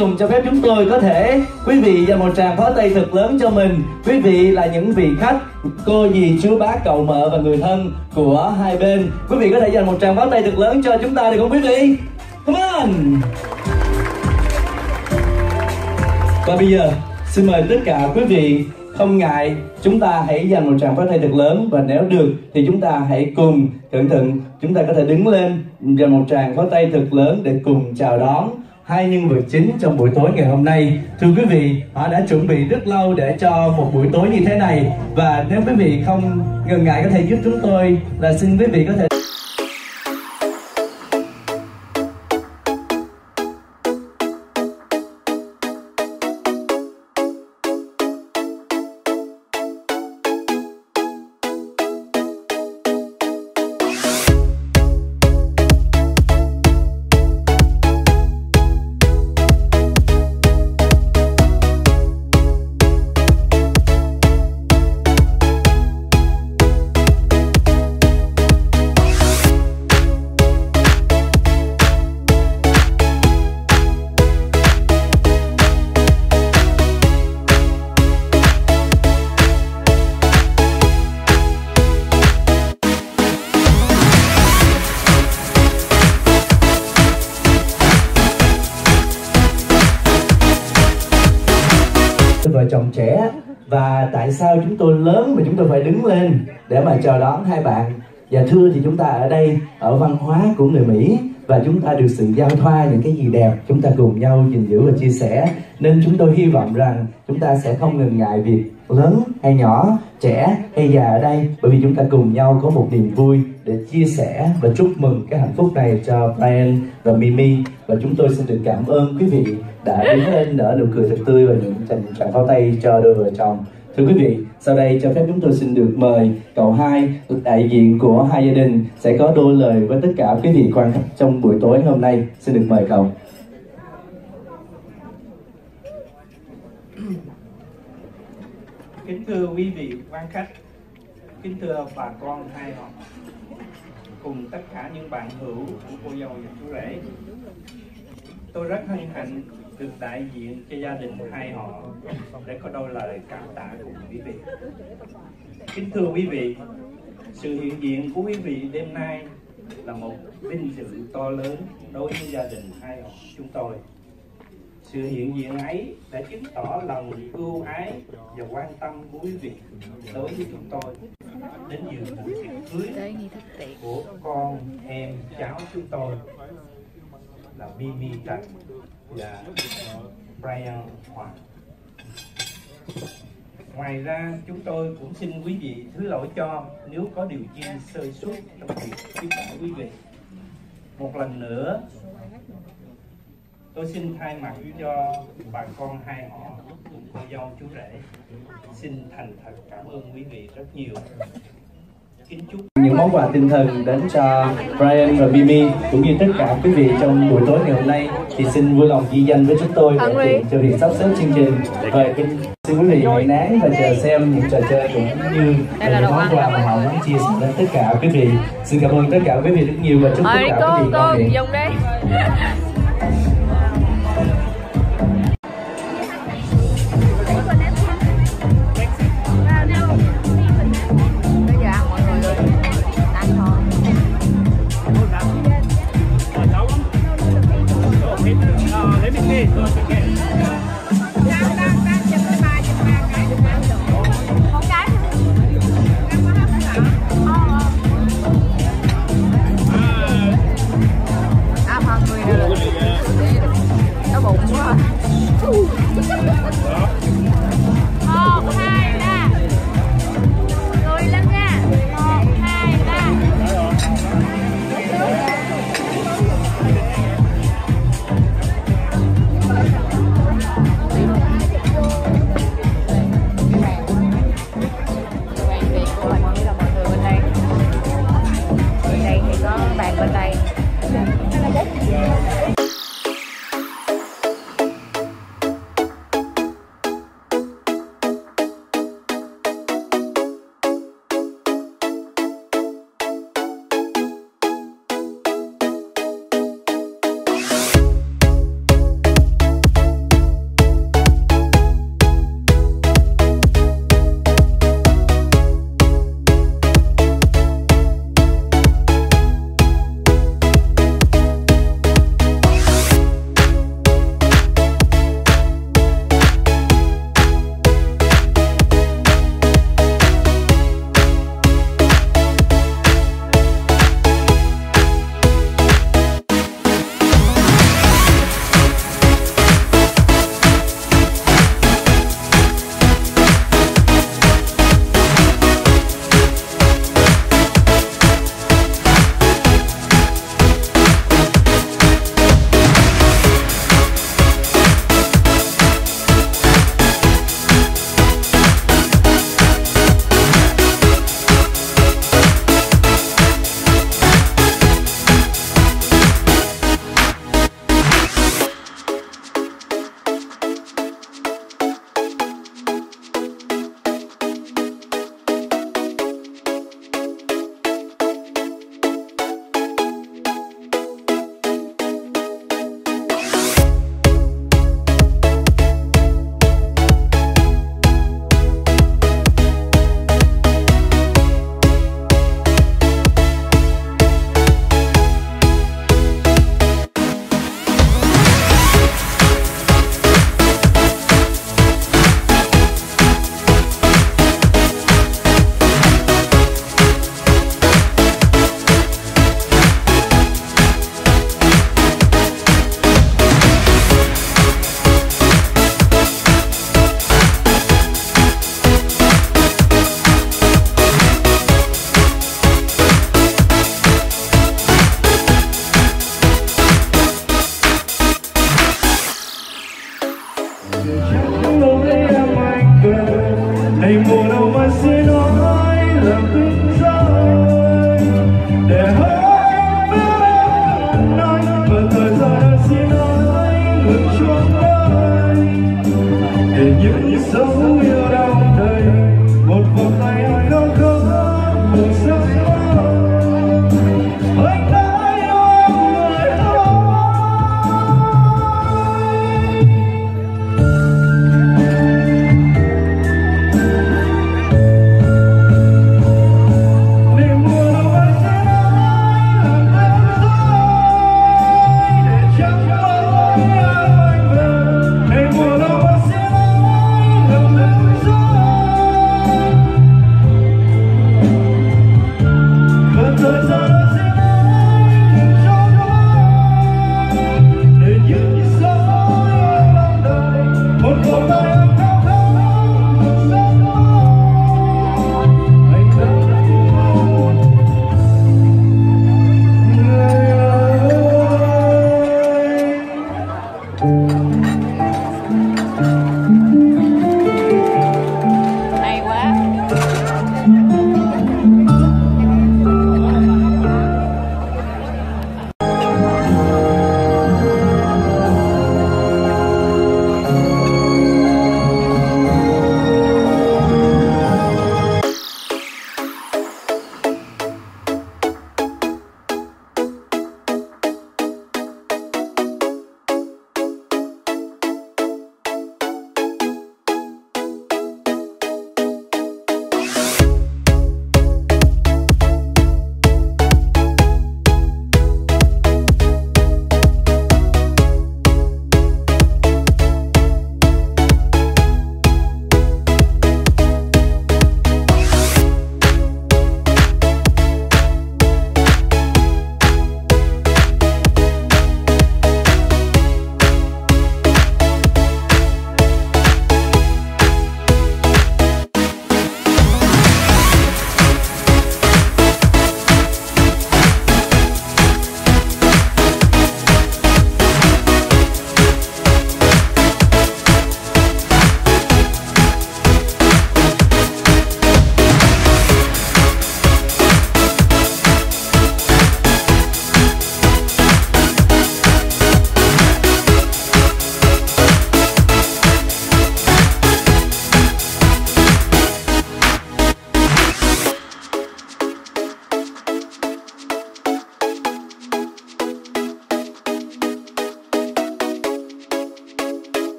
dùng cho phép chúng tôi có thể quý vị dành một tràng pháo tay thật lớn cho mình. Quý vị là những vị khách, cô dì chú bác cậu mợ và người thân của hai bên. Quý vị có thể dành một tràng pháo tay thật lớn cho chúng ta được không quý vị? Come on. Và bây giờ xin mời tất cả quý vị, không ngại chúng ta hãy dành một tràng pháo tay thật lớn, và nếu được thì chúng ta hãy cùng cẩn thận, chúng ta có thể đứng lên dành một tràng pháo tay thật lớn để cùng chào đón hai nhân vật chính trong buổi tối ngày hôm nay. Thưa quý vị, họ đã chuẩn bị rất lâu để cho một buổi tối như thế này, và nếu quý vị không ngần ngại có thể giúp chúng tôi là xin quý vị có thể chồng trẻ, và tại sao chúng tôi lớn mà chúng tôi phải đứng lên để mà chào đón hai bạn. Và thưa thì chúng ta ở đây ở văn hóa của người Mỹ, và chúng ta được sự giao thoa những cái gì đẹp, chúng ta cùng nhau gìn giữ và chia sẻ. Nên chúng tôi hy vọng rằng chúng ta sẽ không ngần ngại việc lớn hay nhỏ, trẻ hay già ở đây, bởi vì chúng ta cùng nhau có một niềm vui để chia sẻ và chúc mừng cái hạnh phúc này cho Brian và Mimi. Và chúng tôi xin được cảm ơn quý vị đã đứng lên nở nụ cười thật tươi và những tràng pháo tay cho đôi vợ chồng. Thưa quý vị, sau đây cho phép chúng tôi xin được mời cậu hai, đại diện của hai gia đình, sẽ có đôi lời với tất cả quý vị quan khách trong buổi tối hôm nay. Xin được mời cậu. Kính thưa quý vị quan khách, kính thưa bà con hai họ, cùng tất cả những bạn hữu của cô dâu và chú rể, tôi rất hân hạnh được đại diện cho gia đình hai họ để có đôi lời cảm tạ cùng quý vị. Kính thưa quý vị, sự hiện diện của quý vị đêm nay là một vinh dự to lớn đối với gia đình hai họ chúng tôi. Sự hiện diện ấy đã chứng tỏ lòng ưu ái và quan tâm của quý vị đối với chúng tôi đến dự buổi tiệc cưới của con em cháu chúng tôi là Bibi Trạch và Brian Hoàng. Ngoài ra, chúng tôi cũng xin quý vị thứ lỗi cho nếu có điều chi sơ suất trong việc tiếp đãi quý vị. Một lần nữa, tôi xin thay mặt cho bà con hai họ cùng cô dâu chú rể xin thành thật cảm ơn quý vị rất nhiều. Kính chúc những món quà tinh thần đến cho Brian và Mimi cũng như tất cả quý vị trong buổi tối ngày hôm nay, thì xin vui lòng ghi danh với chúng tôi để tiện cho việc sắp xếp chương trình. Vậy xin quý vị hãy nán và chờ xem những trò chơi cũng như những món quà mà họ muốn chia sẻ đến tất cả quý vị. Xin cảm ơn tất cả quý vị rất nhiều và chúc tất cả quý vị ngon miệng.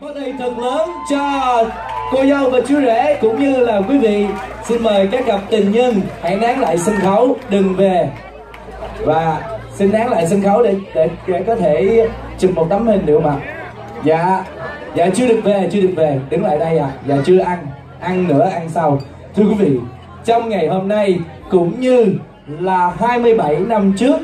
Bắt tay thật lớn cho cô dâu và chú rể cũng như là quý vị. Xin mời các cặp tình nhân hãy nán lại sân khấu, đừng về. Và xin nán lại sân khấu để có thể chụp một tấm hình được mà. Dạ, dạ chưa được về, đứng lại đây ạ. Dạ chưa ăn nữa, ăn sau. Thưa quý vị, trong ngày hôm nay cũng như là 27 năm trước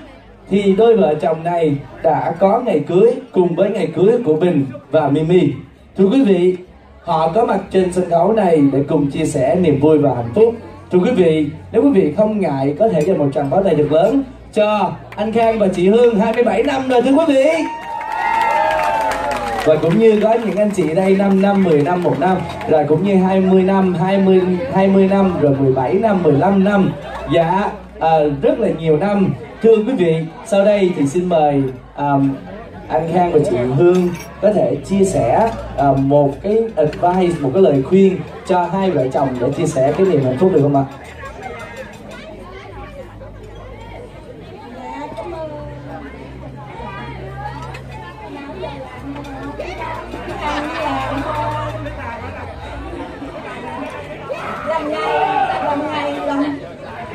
thì đôi vợ chồng này đã có ngày cưới cùng với ngày cưới của Bình và Mimi. Thưa quý vị, họ có mặt trên sân khấu này để cùng chia sẻ niềm vui và hạnh phúc. Thưa quý vị, nếu quý vị không ngại có thể dành một tràng pháo tay thật lớn cho anh Khang và chị Hương 27 năm rồi thưa quý vị. Và cũng như có những anh chị đây 5 năm, 10 năm, 1 năm, rồi cũng như 20 năm, 20 năm, rồi 17 năm, 15 năm. Dạ, rất là nhiều năm. Thưa quý vị, sau đây thì xin mời anh Khang và chị Hương có thể chia sẻ một cái advice, một cái lời khuyên cho hai vợ chồng để chia sẻ cái niềm hạnh phúc được không ạ?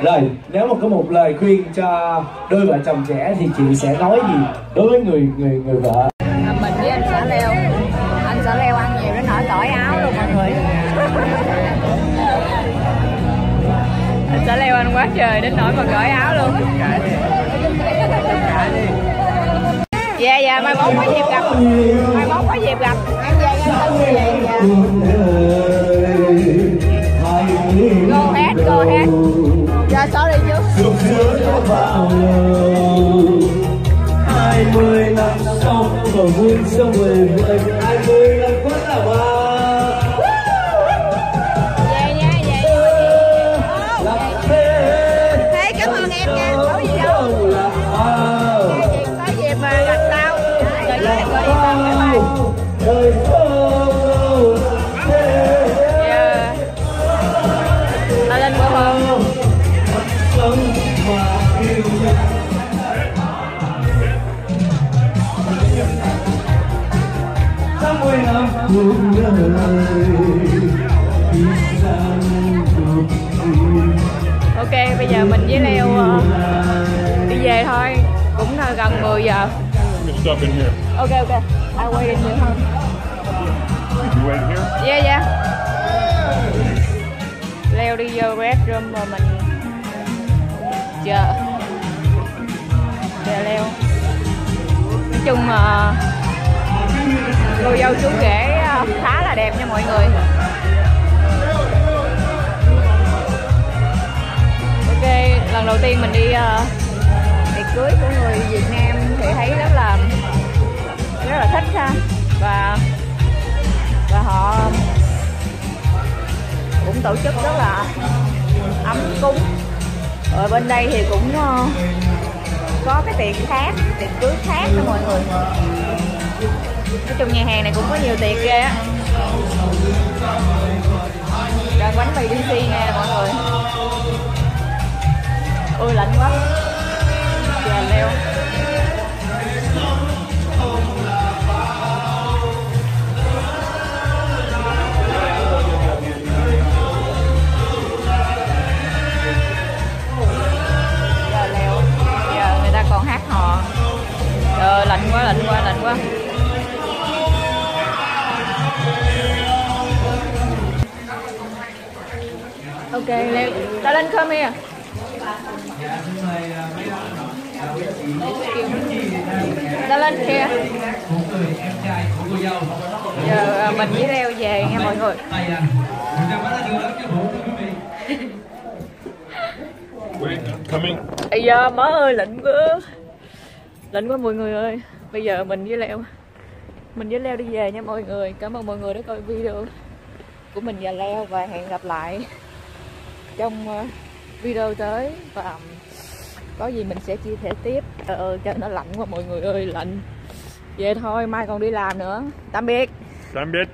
Rồi, nếu mà có một lời khuyên cho đôi vợ chồng trẻ thì chị sẽ nói gì đối với người vợ? Mình với anh xã Leo ăn nhiều đến nỗi cởi áo luôn mọi người. Anh xã Leo ăn quá trời đến nỗi mà cởi áo luôn. Dạ dạ, mai mốt có dịp gặp. Em về nha. Go hết. Dạ sorry chứ. Được giữa đã vào lòng 20 năm sau và vui sau về với 20 năm quá là bao. Về nha, về nha. Thế cảm ơn em nha. Có gì đâu. Có gì mà gặp tao. Rồi với em bye bye. Cuộc ok, bây giờ mình với Leo đi về thôi, cũng gần 10 giờ. Ok, I wait in here. You wait here? Yeah. Leo đi vô bedroom rồi mình chờ Leo. Nói chung cô dâu chú rể khá là đẹp nha mọi người. Ok, lần đầu tiên mình đi tiệc cưới của người Việt Nam thì thấy rất là thích ha, và họ cũng tổ chức rất là ấm cúng. Ở bên đây thì cũng có cái tiệc cưới khác đó mọi người. Nói chung nhà hàng này cũng có nhiều tiệc ghê á. Rồi quán Bibi nè mọi người. Ôi lạnh quá. Trời Leo. Trời Leo. Giờ người ta còn hát hò. Trời lạnh quá. Ok, Leo, ta lên come here. Ta lên kia. Giờ mình với Leo về nha mọi người. Bây giờ má ơi lạnh quá mọi người ơi. Bây giờ mình với Leo đi về nha mọi người. Cảm ơn mọi người đã coi video của mình và Leo, và hẹn gặp lại trong video tới. Và có gì mình sẽ chia sẻ tiếp. Trời nó lạnh quá mọi người ơi, lạnh. Vậy thôi, mai còn đi làm nữa. Tạm biệt.